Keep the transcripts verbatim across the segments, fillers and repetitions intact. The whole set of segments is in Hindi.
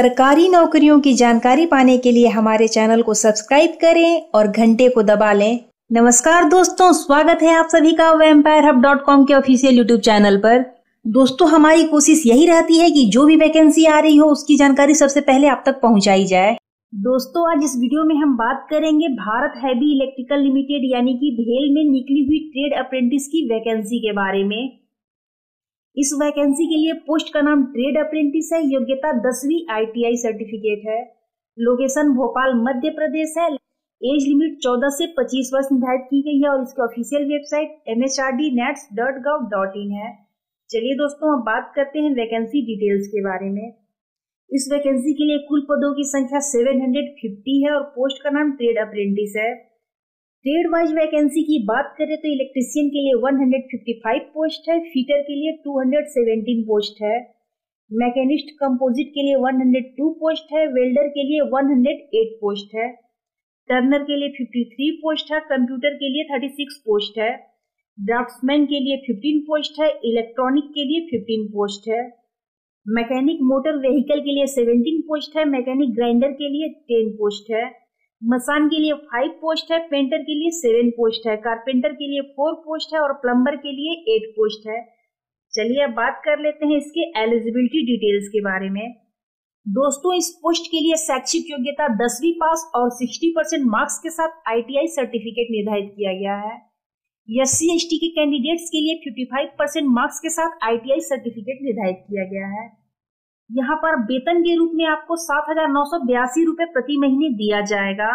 सरकारी नौकरियों की जानकारी पाने के लिए हमारे चैनल को सब्सक्राइब करें और घंटे को दबा लें। नमस्कार दोस्तों, स्वागत है आप सभी का वैम्पायर हब डॉट कॉम के ऑफिशियल यूट्यूब चैनल पर। दोस्तों, हमारी कोशिश यही रहती है कि जो भी वैकेंसी आ रही हो उसकी जानकारी सबसे पहले आप तक पहुँचाई जाए। दोस्तों, आज इस वीडियो में हम बात करेंगे भारत हैवी इलेक्ट्रिकल लिमिटेड यानी कि भेल में निकली हुई ट्रेड अप्रेंटिस की वैकेंसी के बारे में। इस वैकेंसी के लिए पोस्ट का नाम ट्रेड अप्रेंटिस है। योग्यता दसवीं आई टी आई सर्टिफिकेट है। लोकेशन भोपाल मध्य प्रदेश है। एज लिमिट चौदह से पच्चीस वर्ष निर्धारित की गई है और इसकी official website M H R D है। चलिए दोस्तों, अब बात करते हैं वैकेंसी डिटेल्स के बारे में। इस वैकेंसी के लिए कुल पदों की संख्या सात सौ पचास है और पोस्ट का नाम ट्रेड अप्रेंटिस है। ट्रेड वाइज वैकेंसी की बात करें तो इलेक्ट्रीशियन के लिए एक सौ पचपन पोस्ट है, फिटर के लिए दो सौ सत्रह पोस्ट है, मैकेनिस्ट कंपोजिट के लिए एक सौ दो पोस्ट है, वेल्डर के लिए एक सौ आठ पोस्ट है, टर्नर के लिए तिरेपन पोस्ट है, कंप्यूटर के लिए छत्तीस पोस्ट है, ड्राफ्ट्समैन के लिए पंद्रह पोस्ट है, इलेक्ट्रॉनिक के लिए पंद्रह पोस्ट है, मैकेनिक मोटर व्हीकल के लिए सत्रह पोस्ट है, मैकेनिक ग्राइंडर के लिए दस पोस्ट है, मसान के लिए पाँच पोस्ट है, पेंटर के लिए सात पोस्ट है, कारपेंटर के लिए चार पोस्ट है और प्लम्बर के लिए आठ पोस्ट है। चलिए अब बात कर लेते हैं इसके एलिजिबिलिटी डिटेल्स के बारे में। दोस्तों, इस पोस्ट के लिए शैक्षिक योग्यता दसवीं पास और सिक्सटी परसेंट मार्क्स के साथ आई टी आई सर्टिफिकेट निर्धारित किया गया है। एस सी एस टी के कैंडिडेट्स के लिए पचपन परसेंट मार्क्स के साथ आई टी आई सर्टिफिकेट निर्धारित किया गया है। यहाँ पर वेतन के रूप में आपको सात हजार नौ सौ बयासी रुपए प्रति महीने दिया जाएगा।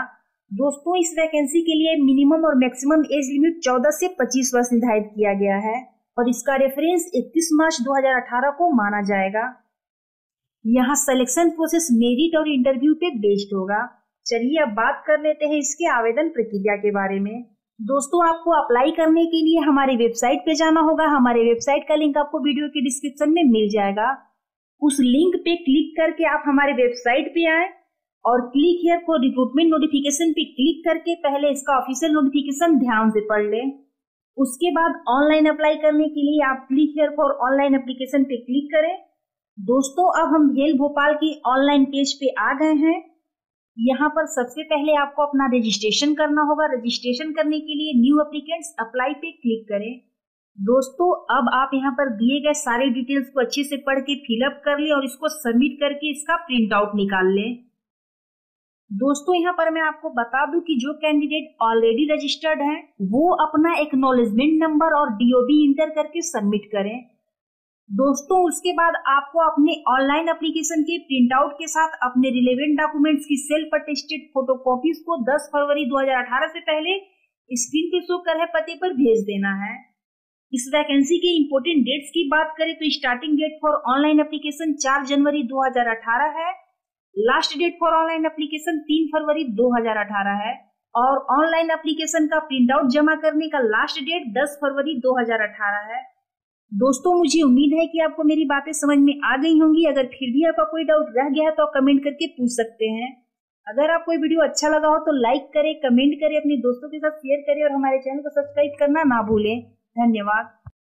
दोस्तों, इस वैकेंसी के लिए मिनिमम और मैक्सिमम एज लिमिट चौदह से पच्चीस वर्ष निर्धारित किया गया है और इसका रेफरेंस इकतीस मार्च दो हजार अठारह को माना जाएगा। यहाँ सिलेक्शन प्रोसेस मेरिट और इंटरव्यू पे बेस्ड होगा। चलिए अब बात कर लेते हैं इसके आवेदन प्रक्रिया के बारे में। दोस्तों, आपको अप्लाई करने के लिए हमारी वेबसाइट पे जाना होगा। हमारे वेबसाइट का लिंक आपको वीडियो के डिस्क्रिप्शन में मिल जाएगा। उस लिंक पे क्लिक करके आप हमारे वेबसाइट पे आए और क्लिक हियर को रिक्रूटमेंट नोटिफिकेशन पे क्लिक करके पहले इसका ऑफिशियल नोटिफिकेशन ध्यान से पढ़ लें। उसके बाद ऑनलाइन अप्लाई करने के लिए आप click here for online application पे क्लिक करें। दोस्तों, अब हम भेल भोपाल के ऑनलाइन पेज पे आ गए हैं। यहाँ पर सबसे पहले आपको अपना रजिस्ट्रेशन करना होगा। रजिस्ट्रेशन करने के लिए न्यू एप्लीकेंट्स अप्लाई पे क्लिक करें। दोस्तों, अब आप यहाँ पर दिए गए सारे डिटेल्स को अच्छे से पढ़ के फिलअप कर लें और इसको सबमिट करके इसका प्रिंट आउट निकाल लें। दोस्तों, यहाँ पर मैं आपको बता दूं कि जो कैंडिडेट ऑलरेडी रजिस्टर्ड है वो अपना एक्नॉलेजमेंट नंबर और डी ओ बी इंटर करके सबमिट करें। दोस्तों, उसके बाद आपको अपने ऑनलाइन एप्लीकेशन के प्रिंटआउट के साथ अपने रिलेवेंट डॉक्यूमेंट्स की सेल्फ अटेस्टेड फोटोकॉपीज को दस फरवरी दो हजार अठारह से पहले स्क्रीन पे शो कर रहे पते पर भेज देना है। इस वैकेंसी के इम्पोर्टेंट डेट्स की बात करें तो starting date for online application चार जनवरी दो हजार अठारह है। Last date for online application तीन फरवरी दो हजार अठारह है और ऑनलाइन एप्लीकेशन का प्रिंटआउट जमा करने का लास्ट डेट दस फरवरी दो हजार अठारह है। दोस्तों, मुझे उम्मीद है कि आपको मेरी बातें समझ में आ गई होंगी। अगर फिर भी आपका कोई डाउट रह गया है तो आप कमेंट करके पूछ सकते हैं। अगर आपको ये वीडियो अच्छा लगा हो तो लाइक करें, कमेंट करें, अपने दोस्तों के साथ शेयर करें और हमारे चैनल को सब्सक्राइब करना ना भूलें। धन्यवाद।